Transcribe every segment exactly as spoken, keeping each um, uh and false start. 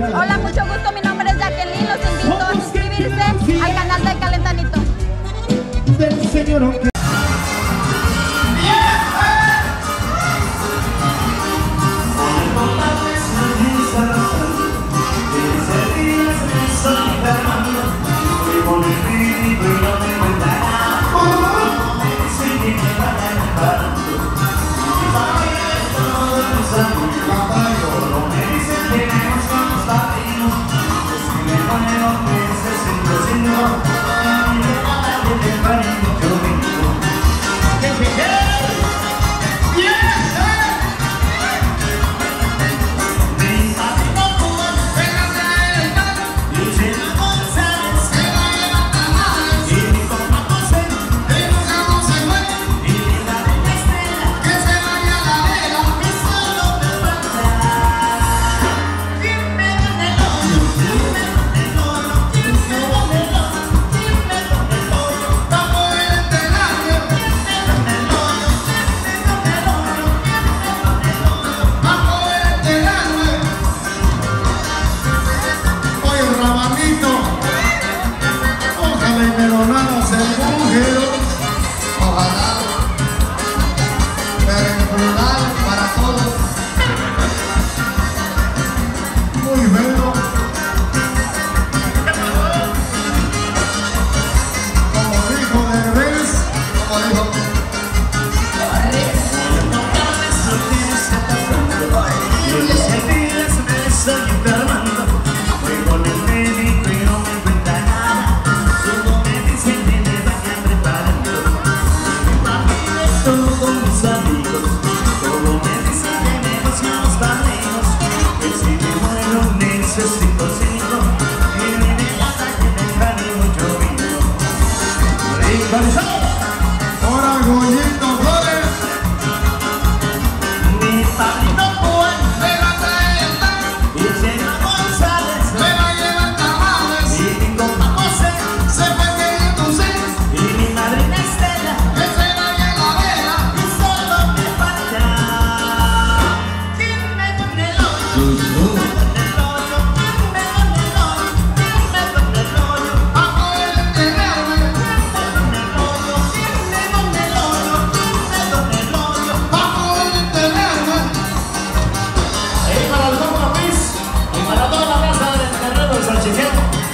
Hola, mucho gusto, mi nombre es Jacqueline, los invito a suscribirse al canal del Calentanito. Del señor.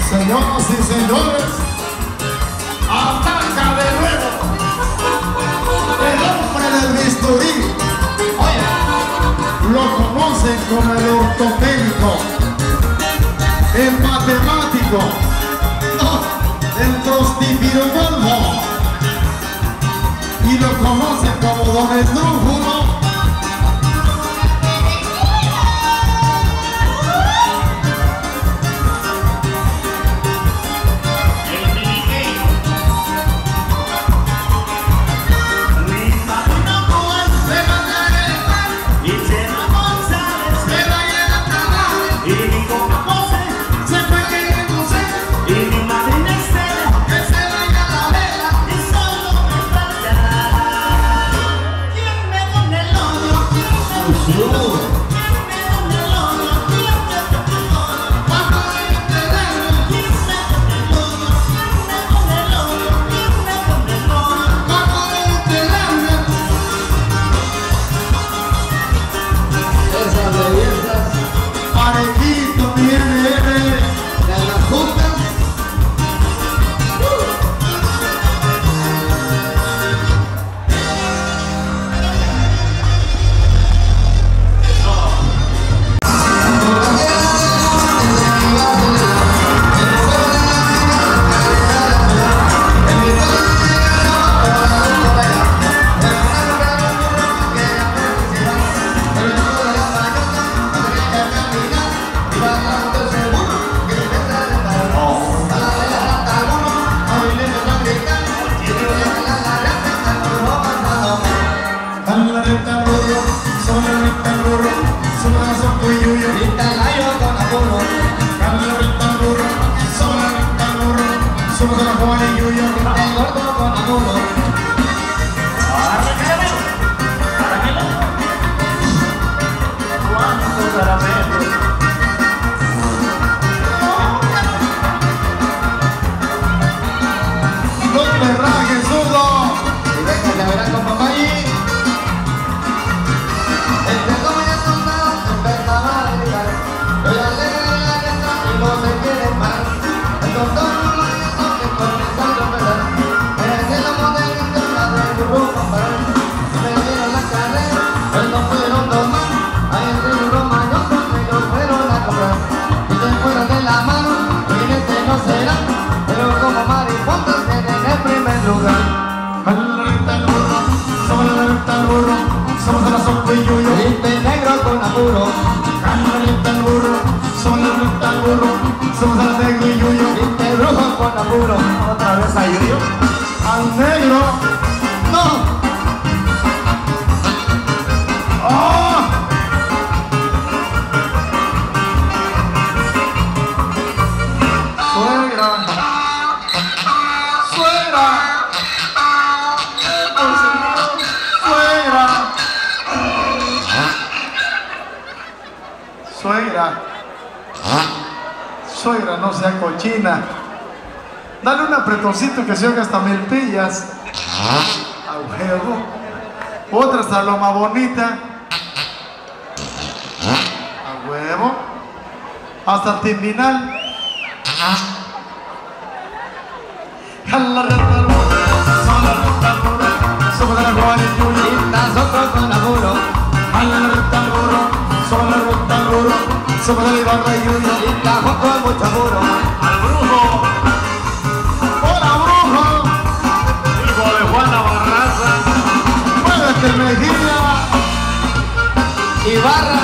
Señoras y señores, ataca de nuevo el hombre del bisturí. Oye, lo conocen como el ortopédico, el matemático, el prostifiromolvo, y lo conocen como Don Esdrújulo. Otra vez a Yuyo, al negro, no. ¡Oh! Suegra, suegra, suegra, suegra, suegra, no sea cochina. Dale un apretoncito que se oiga hasta Melpillas. A huevo. Otra saloma bonita. A huevo. Hasta Timinal. Ibarra,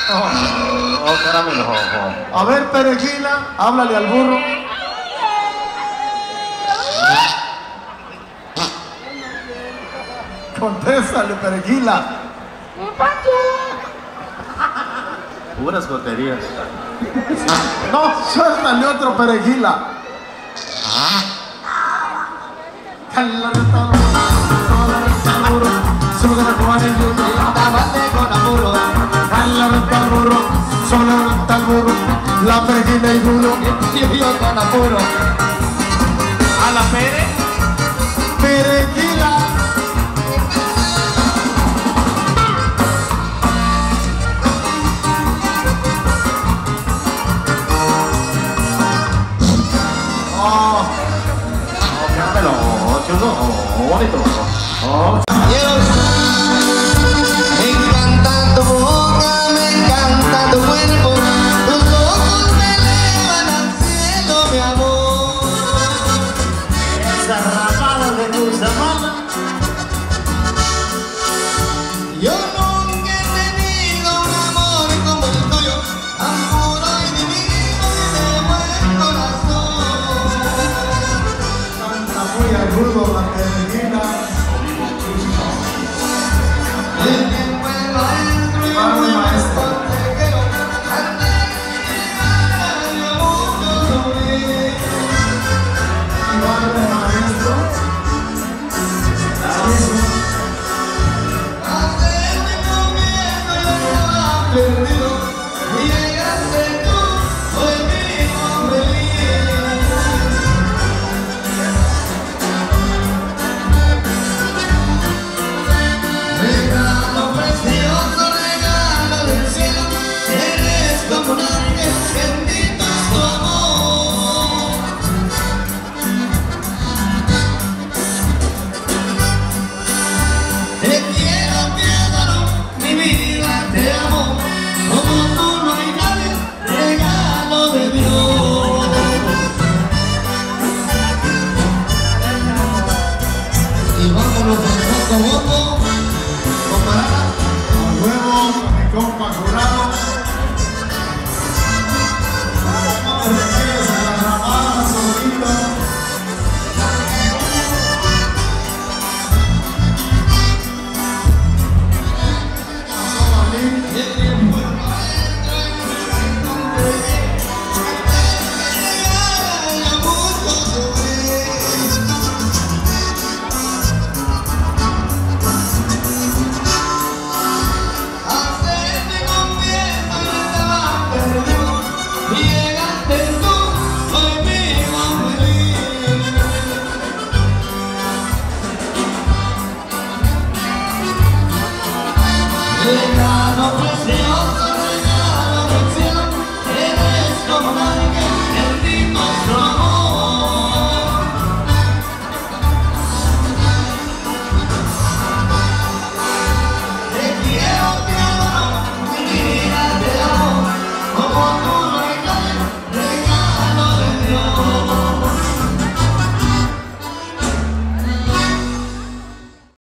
oh, oh, oh, caramelo, oh, oh. A ver, Perejila, háblale al burro. Contéstale, Perejila. Puras goterías. No, suéltale otro, Perejila. Ah. La Perejila y burro, yo con apuro. A la Pere, Perejila. Oh, me encanta tu boca, me encanta tu cuerpo, tus ojos me elevan al cielo, mi amor. Esas rapadas de tus amadas, yo nunca he tenido un amor como el tuyo, tan puro y divino y de buen corazón. Tanta muy agudo la Perejila.